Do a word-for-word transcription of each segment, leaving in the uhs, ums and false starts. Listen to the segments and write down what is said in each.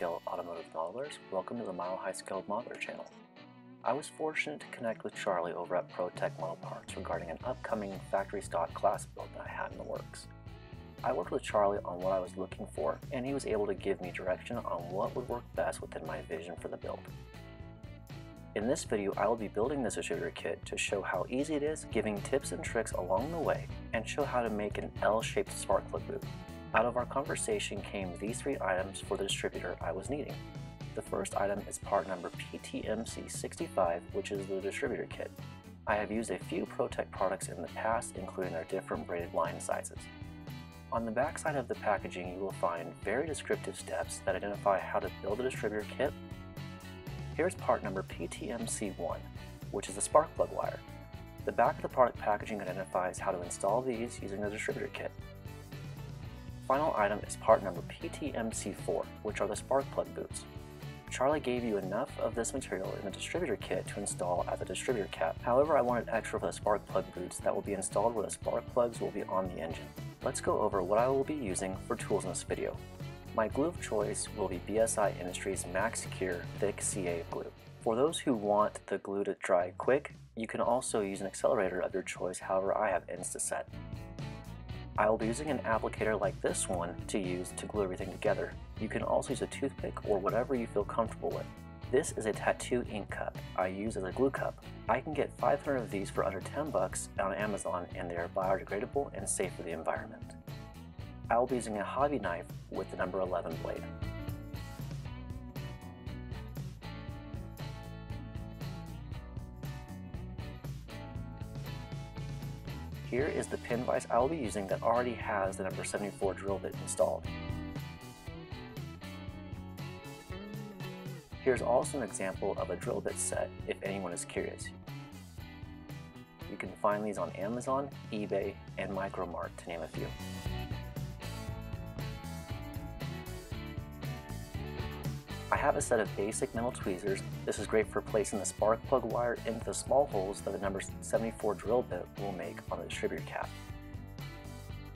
high-skilled automotive modelers, welcome to the Mile High Skilled Modeler channel. I was fortunate to connect with Charlie over at ProTech Model Parts regarding an upcoming factory stock class build that I had in the works. I worked with Charlie on what I was looking for, and he was able to give me direction on what would work best within my vision for the build. In this video, I will be building this distributor kit to show how easy it is, giving tips and tricks along the way, and show how to make an L-shaped spark plug boot. Out of our conversation came these three items for the distributor I was needing. The first item is part number P T M C sixty-five, which is the distributor kit. I have used a few ProTech products in the past, including their different braided line sizes. On the back side of the packaging, you will find very descriptive steps that identify how to build a distributor kit. Here's part number P T M C one, which is the spark plug wire. The back of the product packaging identifies how to install these using the distributor kit. Final item is part number P T M C four, which are the spark plug boots. Charlie gave you enough of this material in the distributor kit to install at the distributor cap. However, I wanted extra for the spark plug boots that will be installed where the spark plugs will be on the engine. Let's go over what I will be using for tools in this video. My glue of choice will be B S I Industries Max Cure Thick C A glue. For those who want the glue to dry quick, you can also use an accelerator of your choice. However, I have Insta-set. I will be using an applicator like this one to use to glue everything together. You can also use a toothpick or whatever you feel comfortable with. This is a tattoo ink cup I use as a glue cup. I can get five hundred of these for under ten bucks on Amazon, and they are biodegradable and safe for the environment. I will be using a hobby knife with the number eleven blade. Here is the pin vise I will be using that already has the number seventy-four drill bit installed. Here's also an example of a drill bit set if anyone is curious. You can find these on Amazon, eBay, and MicroMark, to name a few. I have a set of basic metal tweezers. This is great for placing the spark plug wire into the small holes that the number seventy-four drill bit will make on the distributor cap.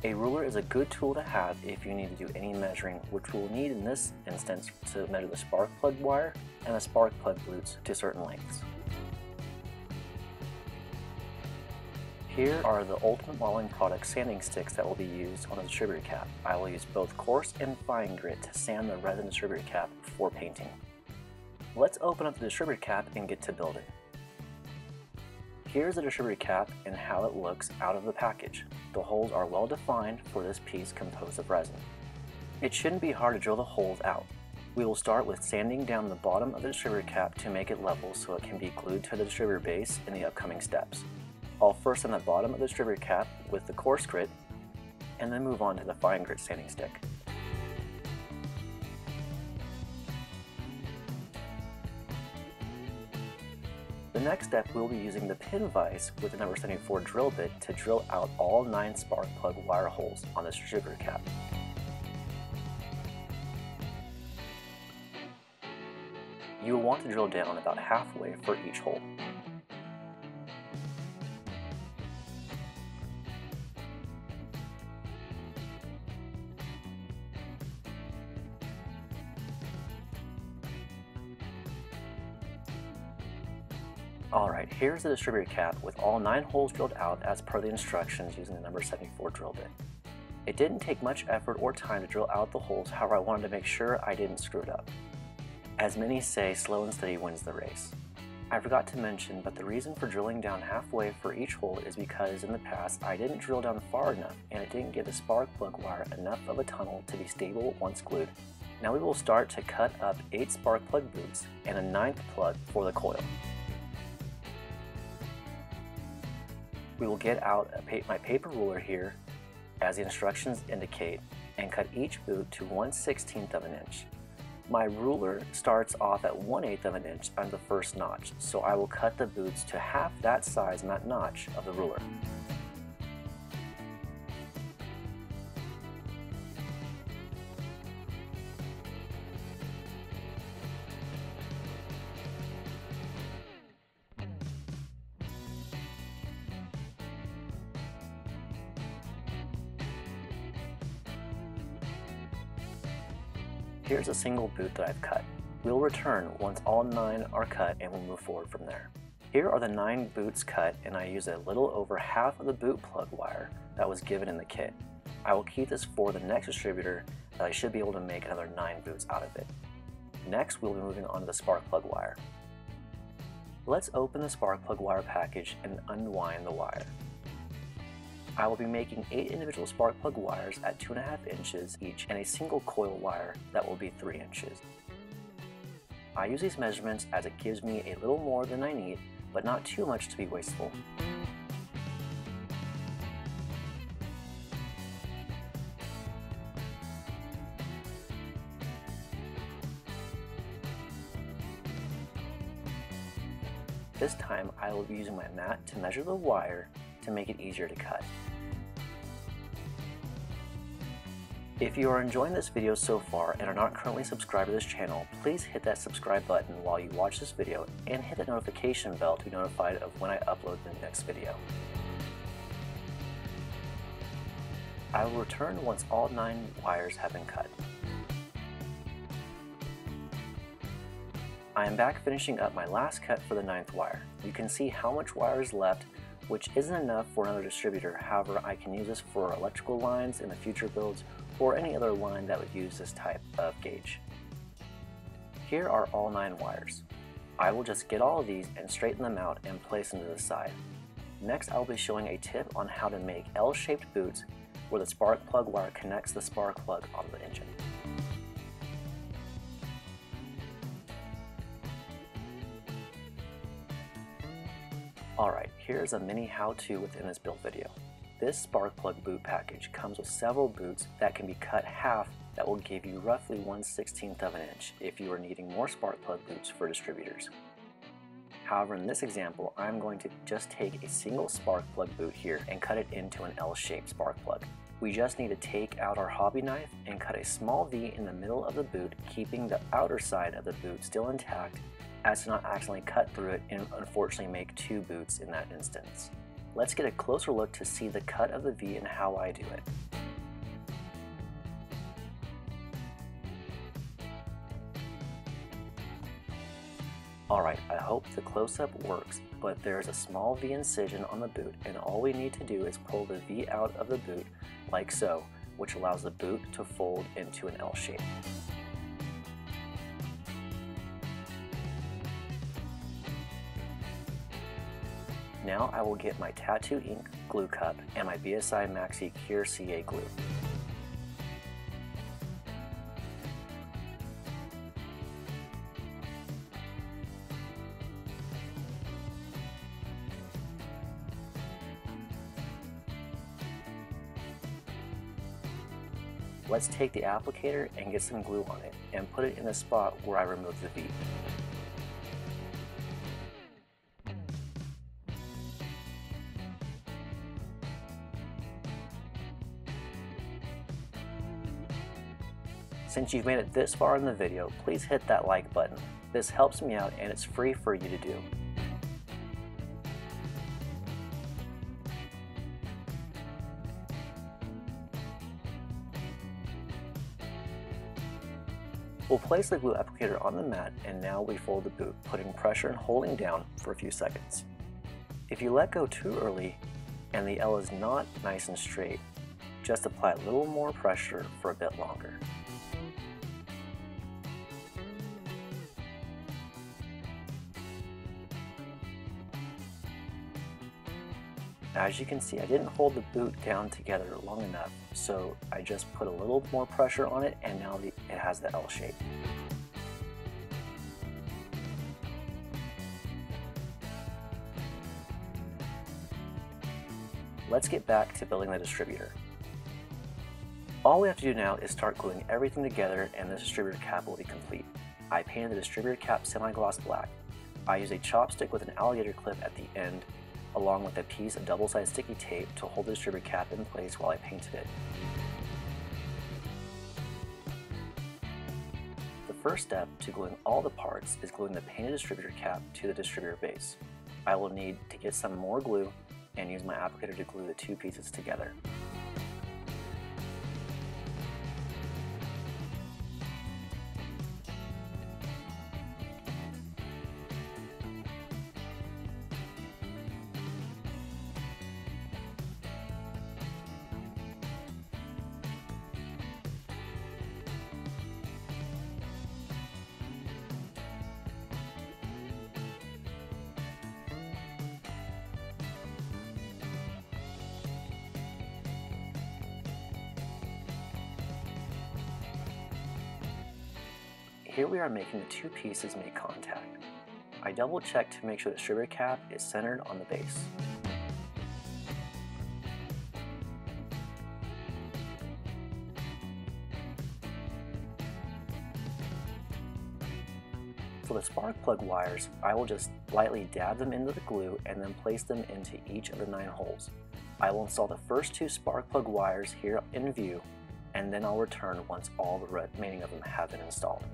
A ruler is a good tool to have if you need to do any measuring, which we'll need in this instance to measure the spark plug wire and the spark plug boots to certain lengths. Here are the Ultimate Modeling product sanding sticks that will be used on the distributor cap. I will use both coarse and fine grit to sand the resin distributor cap before painting. Let's open up the distributor cap and get to building. Here's the distributor cap and how it looks out of the package. The holes are well defined for this piece composed of resin. It shouldn't be hard to drill the holes out. We will start with sanding down the bottom of the distributor cap to make it level so it can be glued to the distributor base in the upcoming steps. I'll first sand the bottom of the distributor cap with the coarse grit, and then move on to the fine grit sanding stick. The next step, we'll be using the pin vise with the number seventy-four drill bit to drill out all nine spark plug wire holes on the distributor cap. You will want to drill down about halfway for each hole. Alright, here's the distributor cap with all nine holes drilled out as per the instructions using the number seventy-four drill bit. It didn't take much effort or time to drill out the holes, however I wanted to make sure I didn't screw it up. As many say, slow and steady wins the race. I forgot to mention, but the reason for drilling down halfway for each hole is because in the past I didn't drill down far enough and it didn't give the spark plug wire enough of a tunnel to be stable once glued. Now we will start to cut up eight spark plug boots and a ninth plug for the coil. We will get out a pa my paper ruler here, as the instructions indicate, and cut each boot to one sixteenth of an inch. My ruler starts off at one eighth of an inch on the first notch, so I will cut the boots to half that size and that notch of the ruler. Here's a single boot that I've cut. We'll return once all nine are cut and we'll move forward from there. Here are the nine boots cut, and I used a little over half of the boot plug wire that was given in the kit. I will keep this for the next distributor, and I should be able to make another nine boots out of it. Next, we'll be moving on to the spark plug wire. Let's open the spark plug wire package and unwind the wire. I will be making eight individual spark plug wires at two and a half inches each and a single coil wire that will be three inches. I use these measurements as it gives me a little more than I need, but not too much to be wasteful. This time I will be using my mat to measure the wire to make it easier to cut. If you are enjoying this video so far and are not currently subscribed to this channel, please hit that subscribe button while you watch this video and hit the notification bell to be notified of when I upload the next video. I will return once all nine wires have been cut. I am back finishing up my last cut for the ninth wire. You can see how much wire is left, which isn't enough for another distributor. However, I can use this for electrical lines in the future builds or any other line that would use this type of gauge. Here are all nine wires. I will just get all of these and straighten them out and place them to the side. Next, I'll be showing a tip on how to make L-shaped boots where the spark plug wire connects the spark plug onto the engine. Alright, here's a mini how-to within this build video. This spark plug boot package comes with several boots that can be cut half that will give you roughly one sixteenth of an inch if you are needing more spark plug boots for distributors. However, in this example, I'm going to just take a single spark plug boot here and cut it into an L-shaped spark plug. We just need to take out our hobby knife and cut a small V in the middle of the boot, keeping the outer side of the boot still intact, as to not accidentally cut through it and unfortunately make two boots in that instance. Let's get a closer look to see the cut of the V and how I do it. Alright, I hope the close-up works, but there's a small V incision on the boot, and all we need to do is pull the V out of the boot like so, which allows the boot to fold into an L shape. Now I will get my tattoo ink glue cup and my B S I Maxi Cure C A glue. Let's take the applicator and get some glue on it and put it in the spot where I removed the V. Since you've made it this far in the video, please hit that like button. This helps me out and it's free for you to do. We'll place the glue applicator on the mat, and now we fold the boot, putting pressure and holding down for a few seconds. If you let go too early and the L is not nice and straight, just apply a little more pressure for a bit longer. As you can see, I didn't hold the boot down together long enough, so I just put a little more pressure on it, and now it has the L shape. Let's get back to building the distributor. All we have to do now is start gluing everything together, and the distributor cap will be complete. I painted the distributor cap semi-gloss black. I used a chopstick with an alligator clip at the end, along with a piece of double-sided sticky tape to hold the distributor cap in place while I painted it. The first step to gluing all the parts is gluing the painted distributor cap to the distributor base. I will need to get some more glue and use my applicator to glue the two pieces together. Here we are making the two pieces make contact. I double check to make sure the distributor cap is centered on the base. For the spark plug wires, I will just lightly dab them into the glue and then place them into each of the nine holes. I will install the first two spark plug wires here in view, and then I'll return once all the remaining of them have been installed.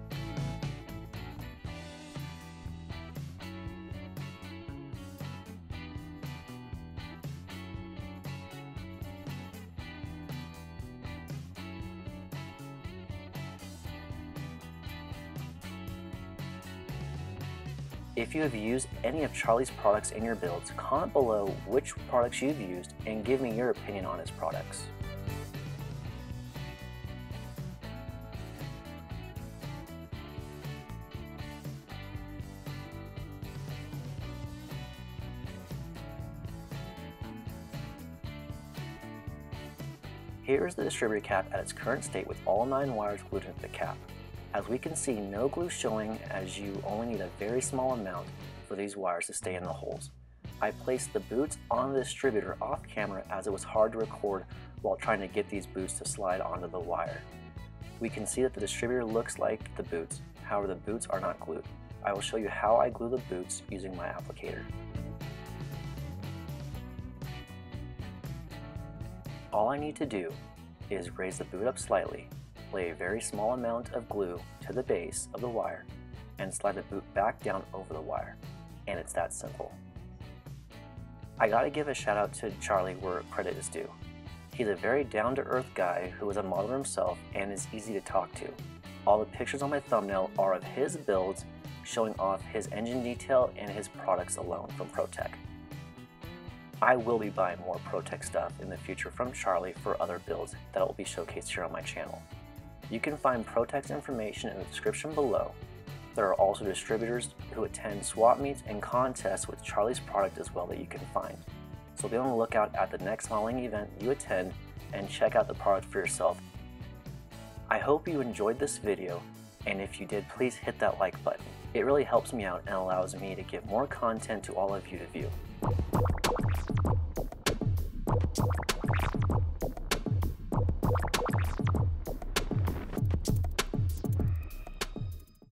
If you have used any of Charlie's products in your builds, comment below which products you've used and give me your opinion on his products. Here is the distributor cap at its current state with all nine wires glued into the cap. As we can see, no glue showing, as you only need a very small amount for these wires to stay in the holes. I placed the boots on the distributor off camera, as it was hard to record while trying to get these boots to slide onto the wire. We can see that the distributor looks like the boots, however the boots are not glued. I will show you how I glue the boots using my applicator. All I need to do is raise the boot up slightly, lay a very small amount of glue to the base of the wire, and slide the boot back down over the wire. And it's that simple. I gotta give a shout out to Charlie where credit is due. He's a very down-to-earth guy who is a modeler himself and is easy to talk to. All the pictures on my thumbnail are of his builds showing off his engine detail and his products alone from ProTech. I will be buying more ProTech stuff in the future from Charlie for other builds that will be showcased here on my channel. You can find ProTech's information in the description below. There are also distributors who attend swap meets and contests with Charlie's product as well that you can find. So be on the lookout at the next modeling event you attend and check out the product for yourself. I hope you enjoyed this video, and if you did, please hit that like button. It really helps me out and allows me to give more content to all of you to view.